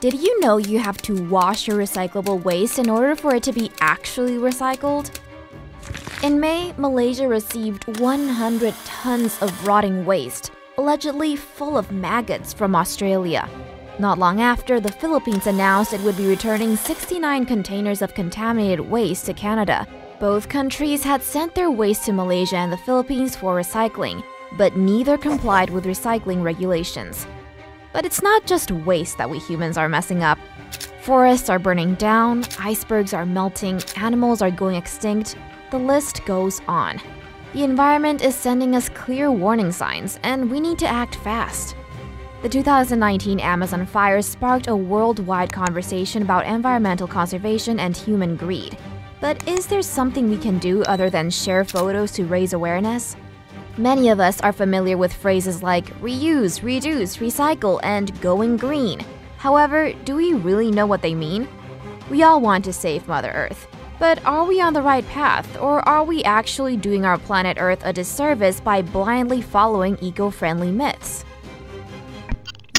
Did you know you have to wash your recyclable waste in order for it to be actually recycled? In May, Malaysia received 100 tons of rotting waste, allegedly full of maggots from Australia. Not long after, the Philippines announced it would be returning 69 containers of contaminated waste to Canada. Both countries had sent their waste to Malaysia and the Philippines for recycling, but neither complied with recycling regulations. But it's not just waste that we humans are messing up. Forests are burning down, icebergs are melting, animals are going extinct. The list goes on. The environment is sending us clear warning signs, and we need to act fast. The 2019 Amazon fire sparked a worldwide conversation about environmental conservation and human greed. But is there something we can do other than share photos to raise awareness? Many of us are familiar with phrases like reuse, reduce, recycle, and going green. However, do we really know what they mean? We all want to save Mother Earth. But are we on the right path, or are we actually doing our planet Earth a disservice by blindly following eco-friendly myths?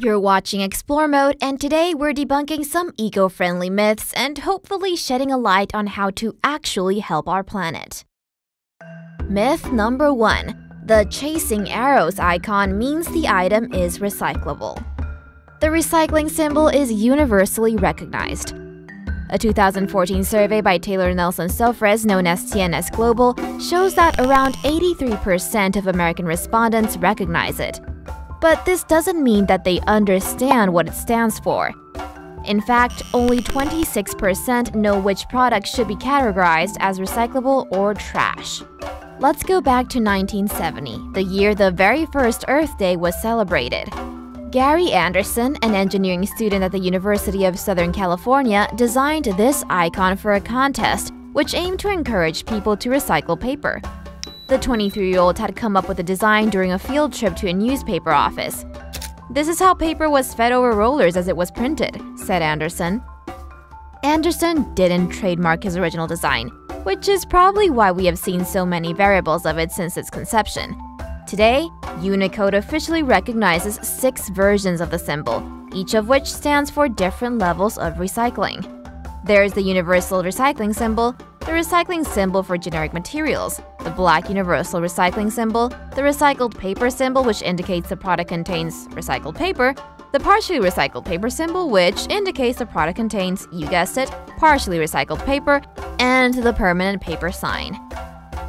You're watching Explore Mode, and today we're debunking some eco-friendly myths and hopefully shedding a light on how to actually help our planet. Myth number 1. The chasing arrows icon means the item is recyclable. The recycling symbol is universally recognized. A 2014 survey by Taylor Nelson Sofres, known as TNS Global, shows that around 83% of American respondents recognize it. But this doesn't mean that they understand what it stands for. In fact, only 26% know which products should be categorized as recyclable or trash. Let's go back to 1970, the year the very first Earth Day was celebrated. Gary Anderson, an engineering student at the University of Southern California, designed this icon for a contest which aimed to encourage people to recycle paper. The 23-year-old had come up with the design during a field trip to a newspaper office. "This is how paper was fed over rollers as it was printed," said Anderson. Anderson didn't trademark his original design, which is probably why we have seen so many variables of it since its conception. Today, Unicode officially recognizes 6 versions of the symbol, each of which stands for different levels of recycling. There's the universal recycling symbol, the recycling symbol for generic materials, the black universal recycling symbol, the recycled paper symbol, which indicates the product contains recycled paper, the partially recycled paper symbol, which indicates the product contains, you guessed it, partially recycled paper, and the permanent paper sign.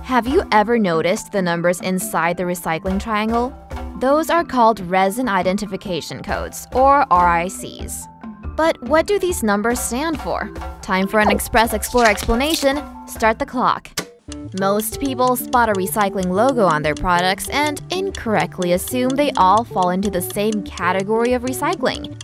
Have you ever noticed the numbers inside the recycling triangle? Those are called Resin Identification Codes, or RICs. But what do these numbers stand for? Time for an Express Explorer explanation. Start the clock. Most people spot a recycling logo on their products and incorrectly assume they all fall into the same category of recycling.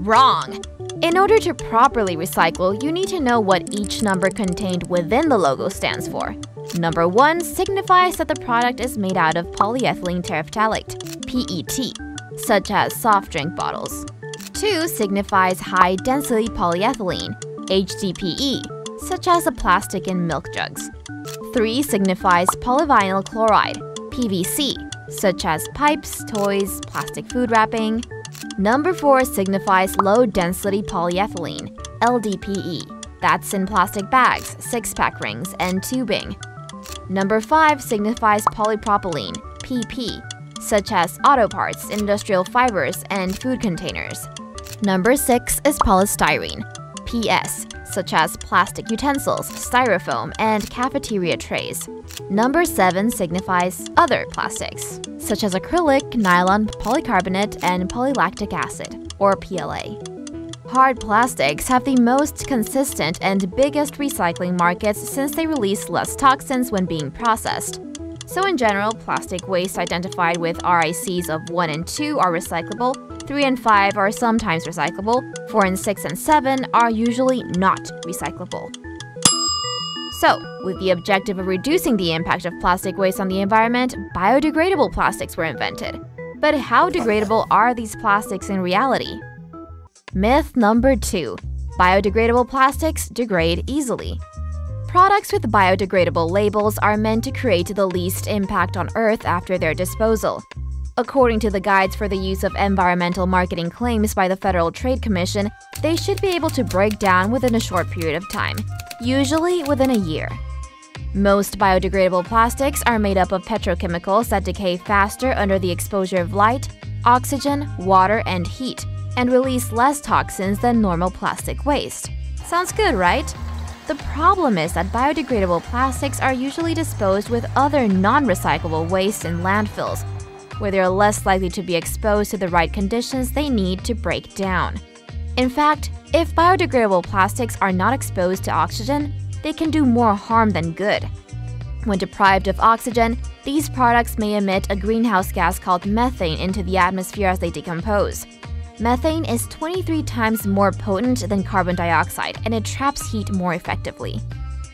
Wrong! In order to properly recycle, you need to know what each number contained within the logo stands for. Number 1 signifies that the product is made out of polyethylene terephthalate, PET, such as soft drink bottles. 2 signifies high-density polyethylene, HDPE, such as the plastic in milk jugs. 3 signifies polyvinyl chloride, PVC, such as pipes, toys, plastic food wrapping. Number 4 signifies low-density polyethylene, LDPE, that's in plastic bags, 6-pack rings, and tubing. Number 5 signifies polypropylene, PP, such as auto parts, industrial fibers, and food containers. Number 6 is polystyrene, PS, such as plastic utensils, styrofoam, and cafeteria trays. Number 7 signifies other plastics, such as acrylic, nylon, polycarbonate, and polylactic acid, or PLA. Hard plastics have the most consistent and biggest recycling markets since they release less toxins when being processed. So in general, plastic waste identified with RICs of 1 and 2 are recyclable, 3 and 5 are sometimes recyclable, 4 and 6 and 7 are usually not recyclable. So, with the objective of reducing the impact of plastic waste on the environment, biodegradable plastics were invented. But how degradable are these plastics in reality? Myth number 2. Biodegradable plastics degrade easily. Products with biodegradable labels are meant to create the least impact on Earth after their disposal. According to the Guides for the Use of Environmental Marketing Claims by the Federal Trade Commission, they should be able to break down within a short period of time, usually within a year. Most biodegradable plastics are made up of petrochemicals that decay faster under the exposure of light, oxygen, water, and heat, and release less toxins than normal plastic waste. Sounds good, right? The problem is that biodegradable plastics are usually disposed with other non-recyclable waste in landfills, where they are less likely to be exposed to the right conditions they need to break down. In fact, if biodegradable plastics are not exposed to oxygen, they can do more harm than good. When deprived of oxygen, these products may emit a greenhouse gas called methane into the atmosphere as they decompose. Methane is 23 times more potent than carbon dioxide, and it traps heat more effectively.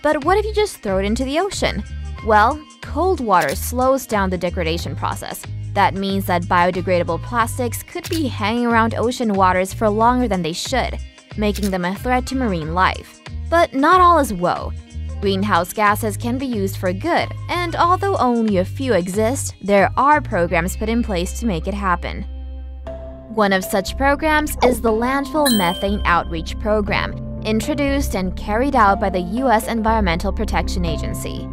But what if you just throw it into the ocean? Well, cold water slows down the degradation process. That means that biodegradable plastics could be hanging around ocean waters for longer than they should, making them a threat to marine life. But not all is woe. Greenhouse gases can be used for good, and although only a few exist, there are programs put in place to make it happen. One of such programs is the Landfill Methane Outreach Program, introduced and carried out by the US Environmental Protection Agency.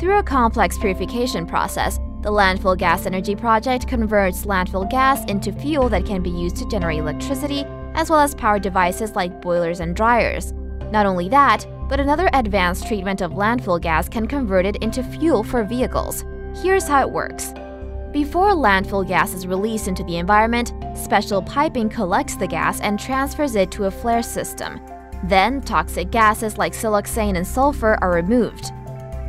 Through a complex purification process, the Landfill Gas Energy Project converts landfill gas into fuel that can be used to generate electricity, as well as power devices like boilers and dryers. Not only that, but another advanced treatment of landfill gas can convert it into fuel for vehicles. Here's how it works. Before landfill gas is released into the environment, special piping collects the gas and transfers it to a flare system. Then, toxic gases like siloxane and sulfur are removed.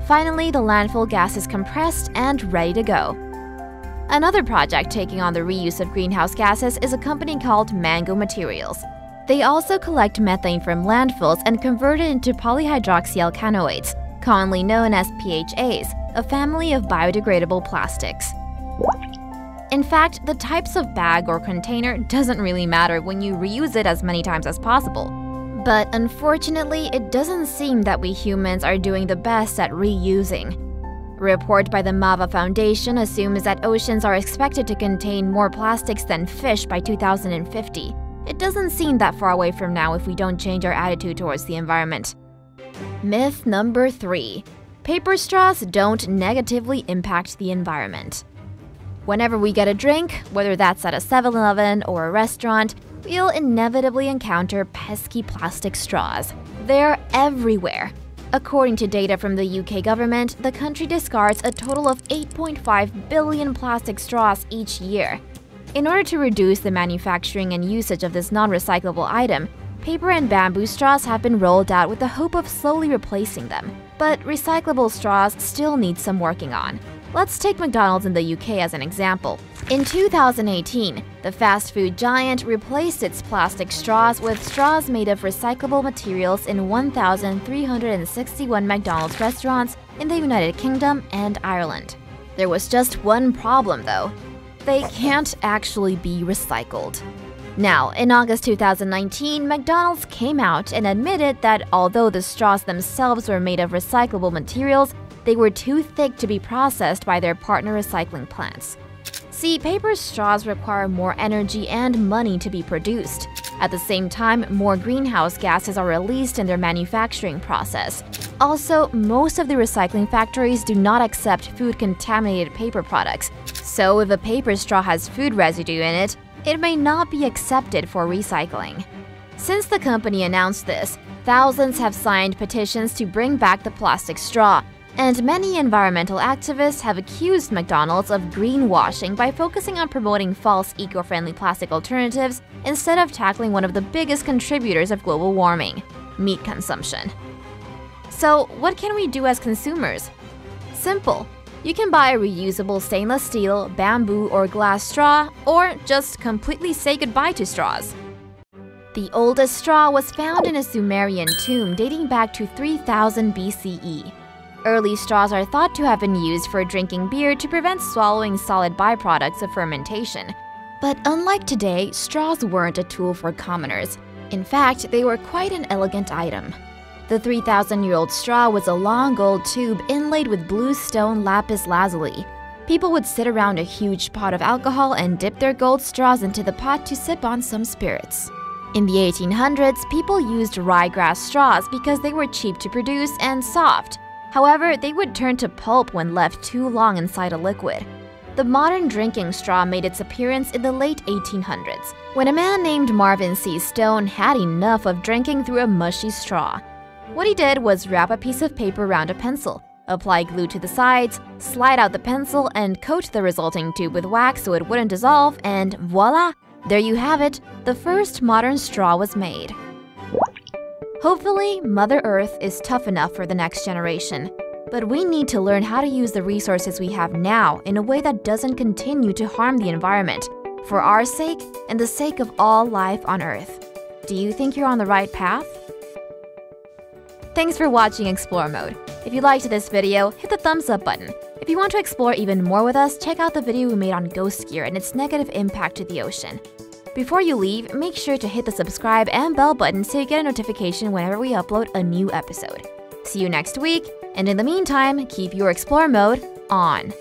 Finally, the landfill gas is compressed and ready to go. Another project taking on the reuse of greenhouse gases is a company called Mango Materials. They also collect methane from landfills and convert it into polyhydroxyalkanoates, commonly known as PHAs, a family of biodegradable plastics. In fact, the types of bag or container doesn't really matter when you reuse it as many times as possible. But unfortunately, it doesn't seem that we humans are doing the best at reusing. A report by the MAVA Foundation assumes that oceans are expected to contain more plastics than fish by 2050. It doesn't seem that far away from now if we don't change our attitude towards the environment. Myth number 3. Paper straws don't negatively impact the environment. Whenever we get a drink, whether that's at a 7-Eleven or a restaurant, we'll inevitably encounter pesky plastic straws. They're everywhere. According to data from the UK government, the country discards a total of 8.5 billion plastic straws each year. In order to reduce the manufacturing and usage of this non-recyclable item, paper and bamboo straws have been rolled out with the hope of slowly replacing them. But recyclable straws still need some working on. Let's take McDonald's in the UK as an example. In 2018, the fast food giant replaced its plastic straws with straws made of recyclable materials in 1,361 McDonald's restaurants in the United Kingdom and Ireland. There was just one problem, though. They can't actually be recycled. Now, in August 2019, McDonald's came out and admitted that although the straws themselves were made of recyclable materials, they were too thick to be processed by their partner recycling plants. See, paper straws require more energy and money to be produced. At the same time, more greenhouse gases are released in their manufacturing process. Also, most of the recycling factories do not accept food-contaminated paper products. So if a paper straw has food residue in it, it may not be accepted for recycling. Since the company announced this, thousands have signed petitions to bring back the plastic straw. And many environmental activists have accused McDonald's of greenwashing by focusing on promoting false eco-friendly plastic alternatives instead of tackling one of the biggest contributors of global warming – meat consumption. So what can we do as consumers? Simple. You can buy a reusable stainless steel, bamboo, or glass straw, or just completely say goodbye to straws. The oldest straw was found in a Sumerian tomb dating back to 3000 BCE. Early straws are thought to have been used for drinking beer to prevent swallowing solid byproducts of fermentation. But unlike today, straws weren't a tool for commoners. In fact, they were quite an elegant item. The 3,000-year-old straw was a long gold tube inlaid with blue stone lapis lazuli. People would sit around a huge pot of alcohol and dip their gold straws into the pot to sip on some spirits. In the 1800s, people used ryegrass straws because they were cheap to produce and soft. However, they would turn to pulp when left too long inside a liquid. The modern drinking straw made its appearance in the late 1800s, when a man named Marvin C. Stone had enough of drinking through a mushy straw. What he did was wrap a piece of paper around a pencil, apply glue to the sides, slide out the pencil, and coat the resulting tube with wax so it wouldn't dissolve, and voila! There you have it, the first modern straw was made. Hopefully, Mother Earth is tough enough for the next generation. But we need to learn how to use the resources we have now in a way that doesn't continue to harm the environment, for our sake and the sake of all life on Earth. Do you think you're on the right path? Thanks for watching Explore Mode. If you liked this video, hit the thumbs up button. If you want to explore even more with us, check out the video we made on ghost gear and its negative impact to the ocean. Before you leave, make sure to hit the subscribe and bell button so you get a notification whenever we upload a new episode. See you next week, and in the meantime, keep your Explore Mode on!